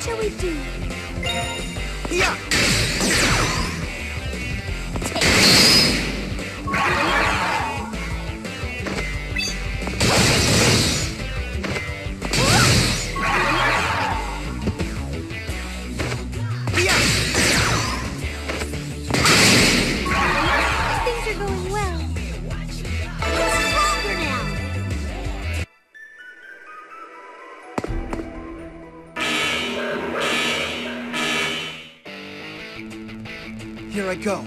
What shall we do? Yeah. Here I go.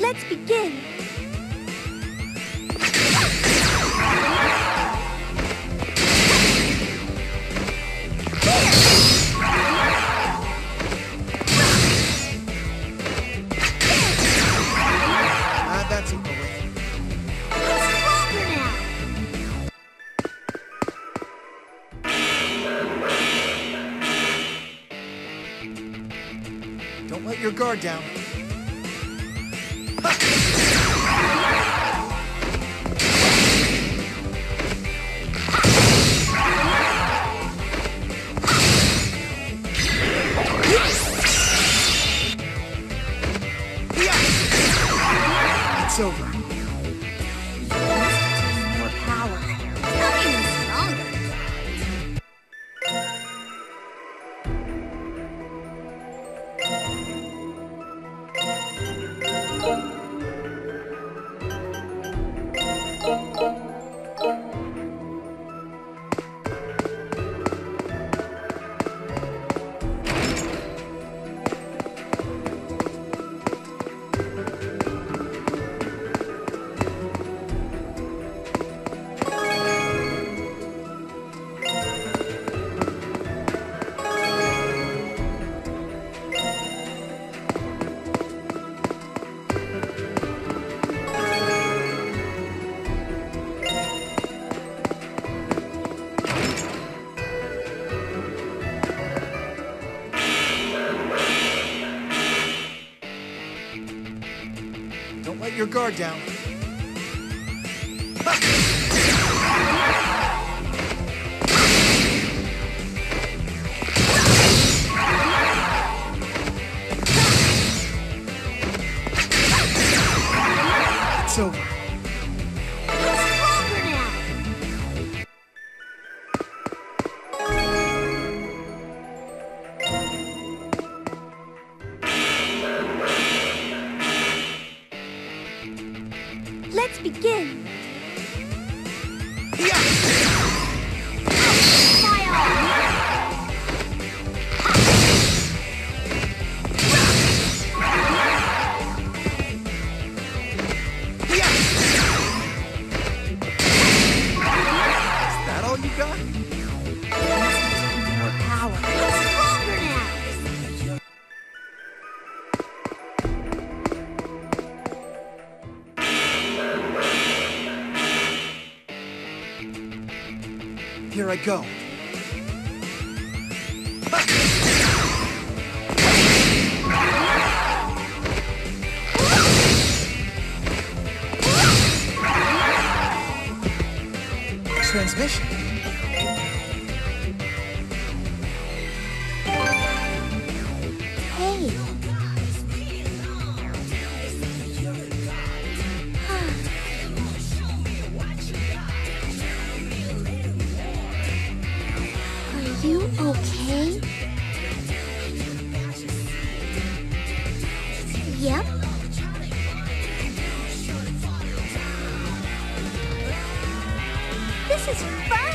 Let's begin. That's it. Stronger now. Don't let your guard down. It's over. More power. Not even Let your guard down. It's over. Stronger now. Let's begin. Yeah. Is that all you got? More power. Stronger now. Here I go. Transmission. Hey. You okay? Yep. This is fun!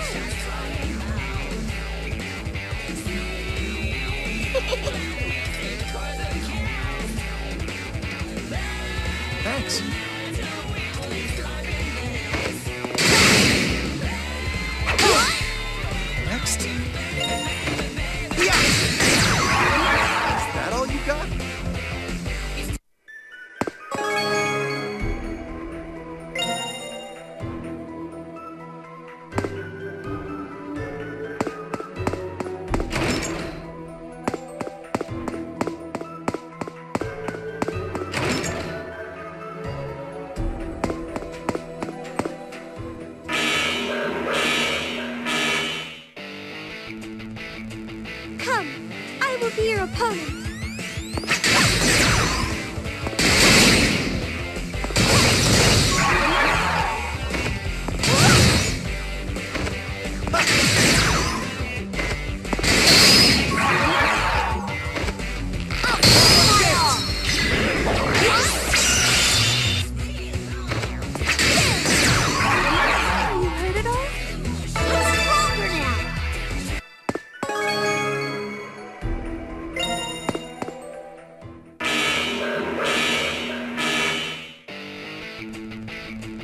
Thanks. Next. Is that all? Come, I will be your opponent.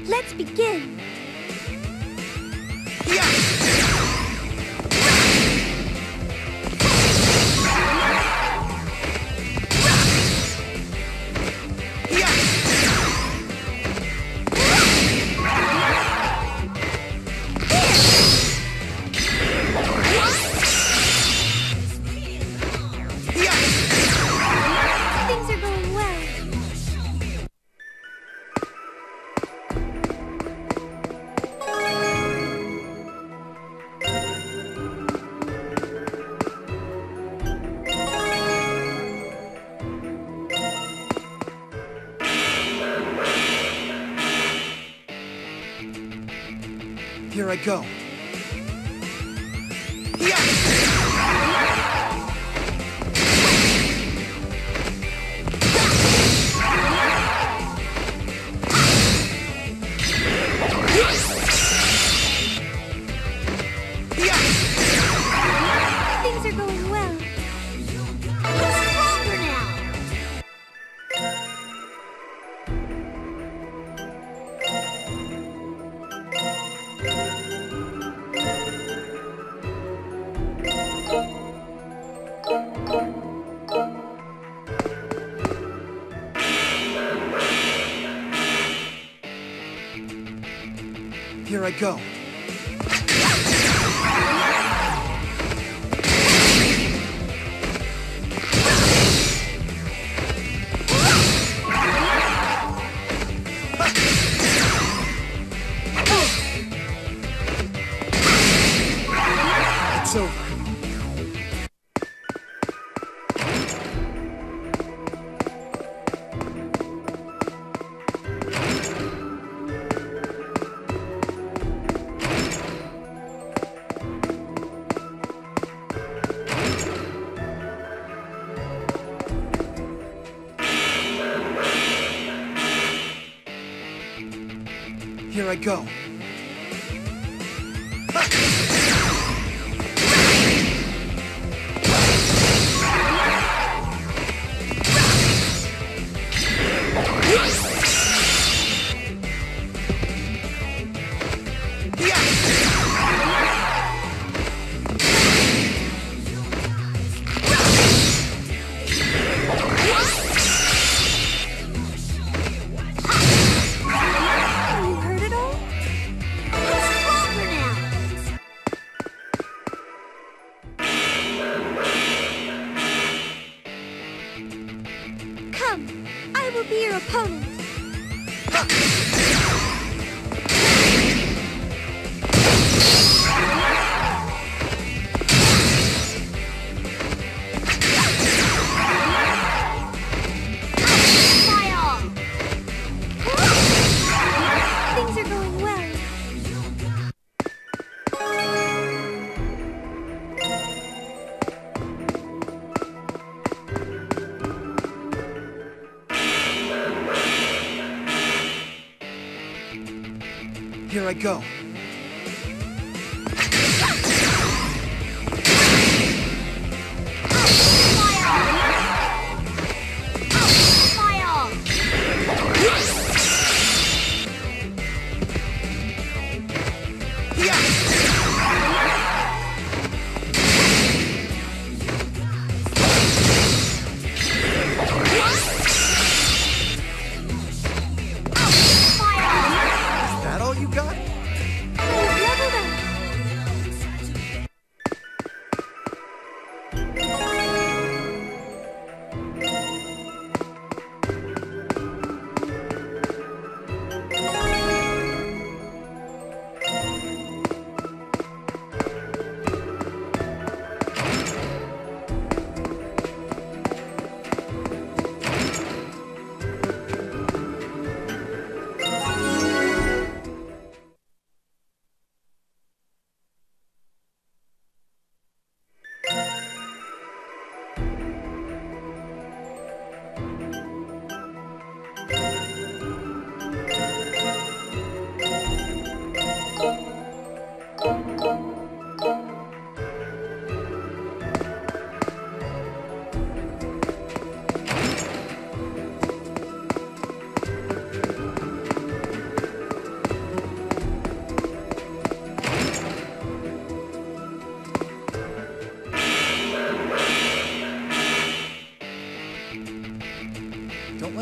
Let's begin. Here I go. Things are going well. Here I go. It's over. Here I go. I will be your opponent. Things are going well. Here I go. You got it?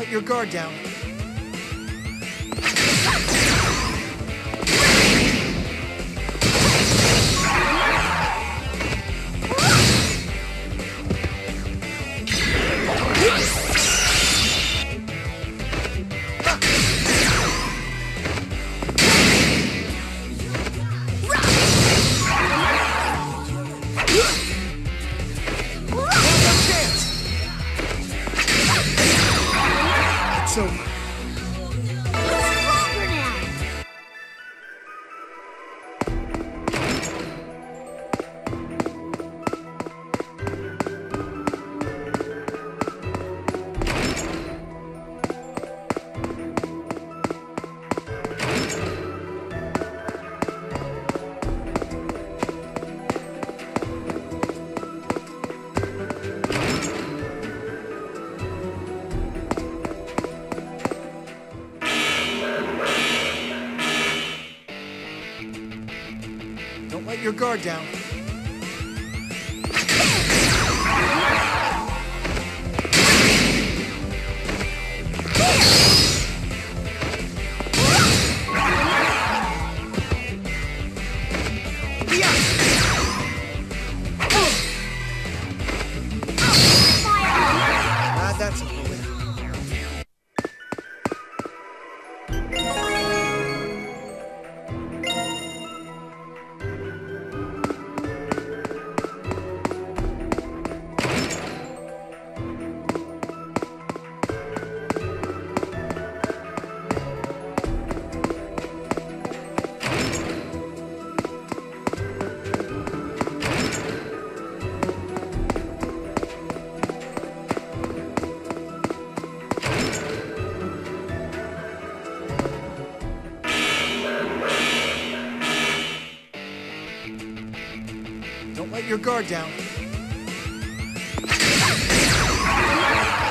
let your guard down. Your guard down. Let your guard down.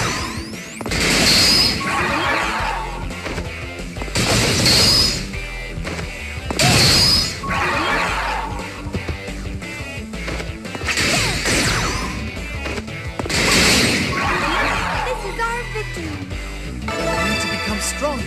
Let's begin. This is our victory. We need to become stronger.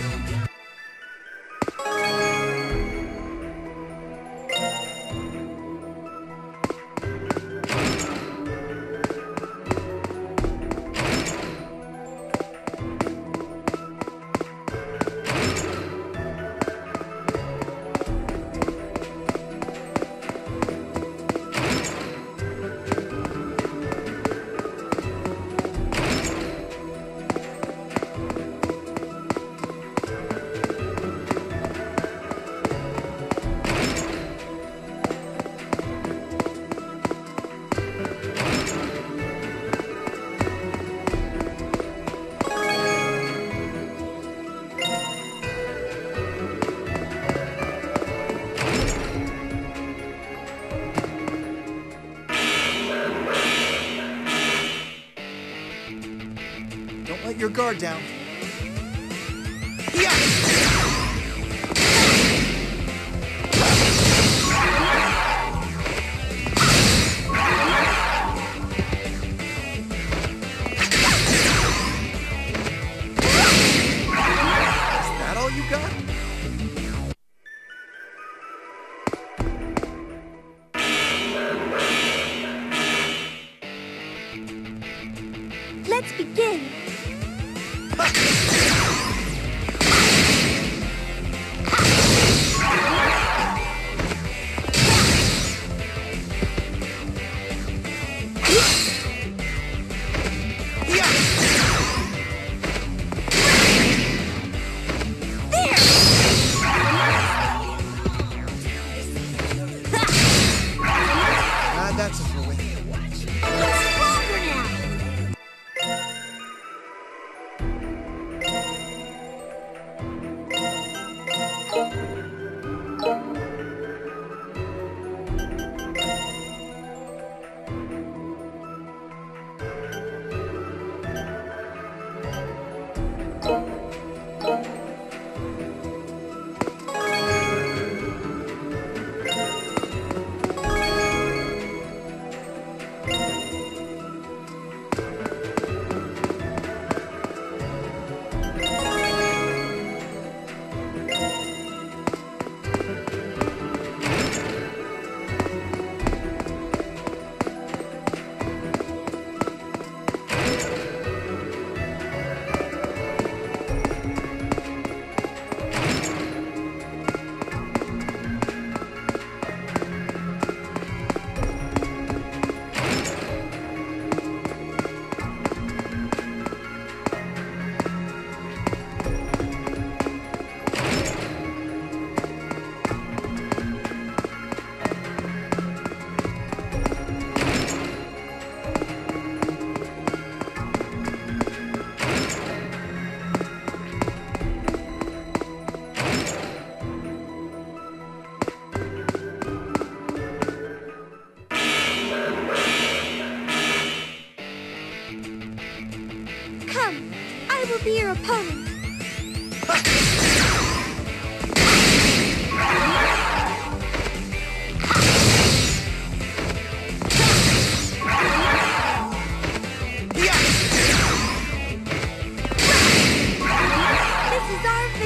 Let your guard down. Let's begin. There!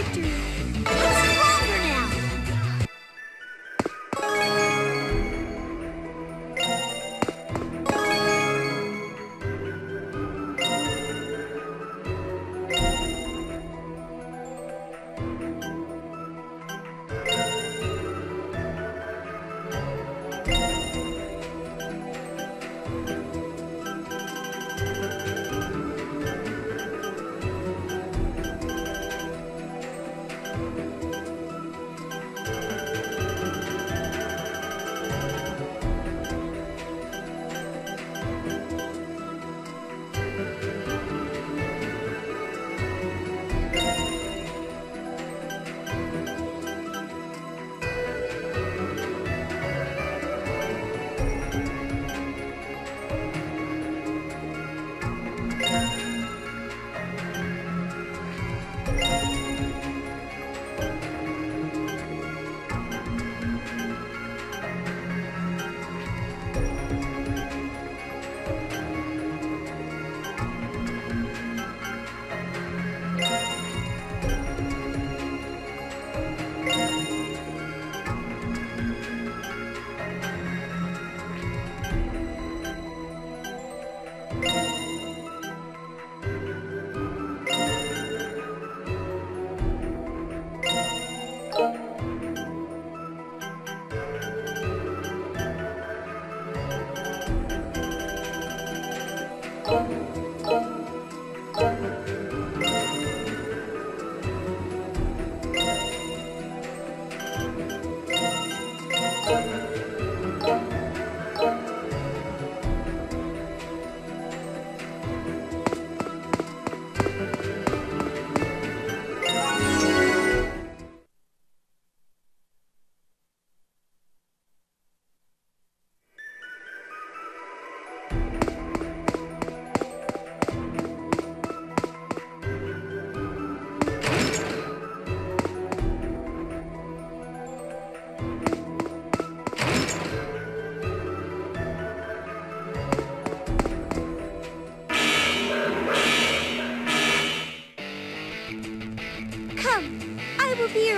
victory.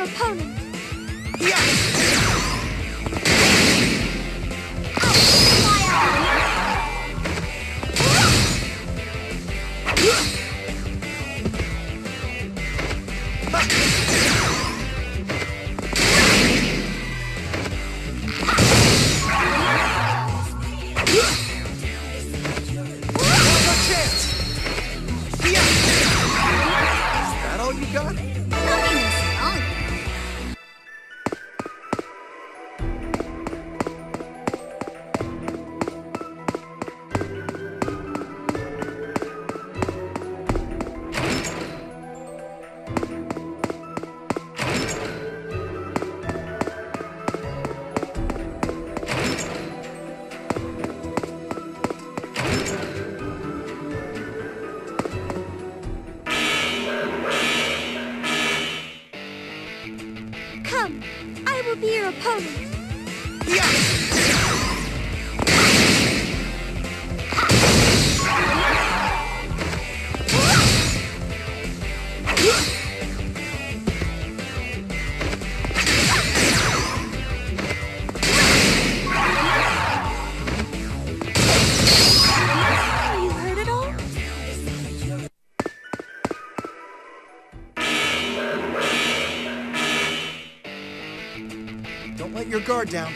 I'm stronger guard down.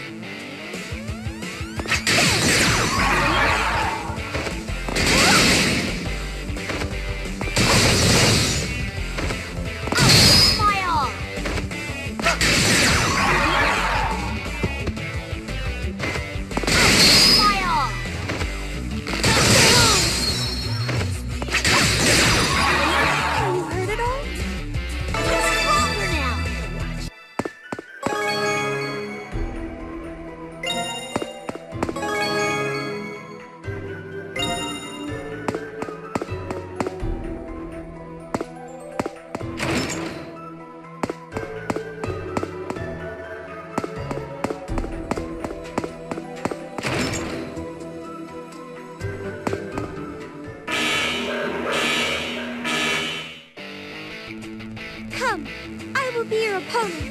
I will be your opponent.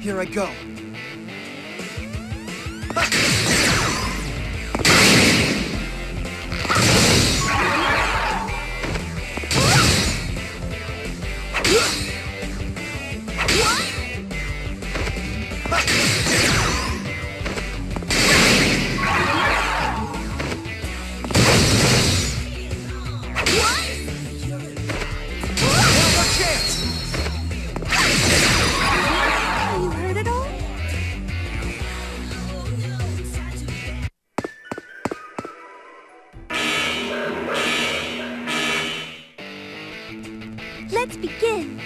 Here I go. Let's begin.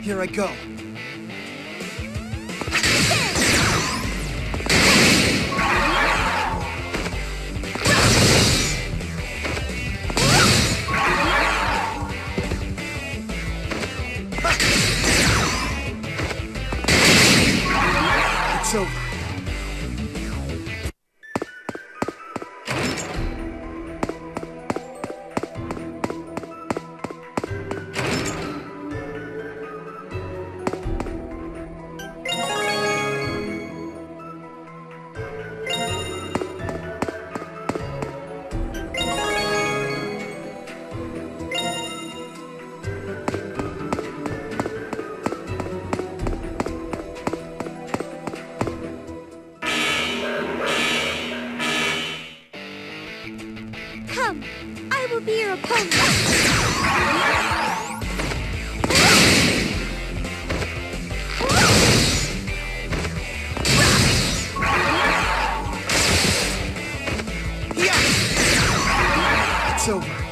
Here I go. It's over. Come, I will be your opponent. It's over.